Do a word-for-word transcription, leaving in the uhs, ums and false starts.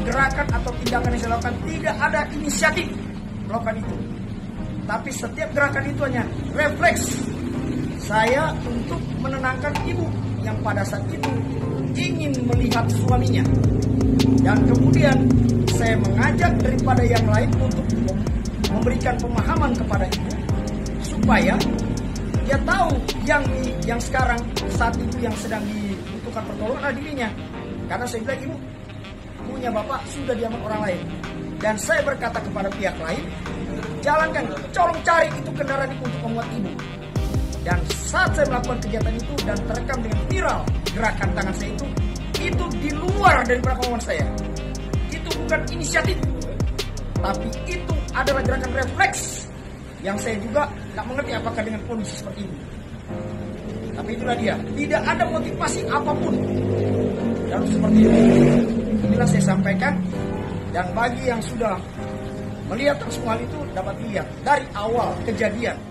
Gerakan atau tindakan yang saya lakukan tidak ada inisiatif melakukan itu, tapi setiap gerakan itu hanya refleks saya untuk menenangkan ibu yang pada saat itu ingin melihat suaminya, dan kemudian saya mengajak daripada yang lain untuk memberikan pemahaman kepada ibu supaya dia tahu yang yang sekarang saat itu yang sedang dibutuhkan pertolongan dirinya, karena saya bilang ibu punya bapak sudah diambil orang lain, dan saya berkata kepada pihak lain, jalankan, colong cari itu kendaraan itu untuk memuat ibu. Dan saat saya melakukan kegiatan itu dan terekam dengan viral gerakan tangan saya itu, itu di luar dari pengetahuan saya, itu bukan inisiatif, tapi itu adalah gerakan refleks yang saya juga tak mengerti apakah dengan kondisi seperti ini. Tapi itulah dia, tidak ada motivasi apapun dan seperti itu. Inilah saya sampaikan, dan bagi yang sudah melihat langsung hal itu dapat lihat dari awal kejadian.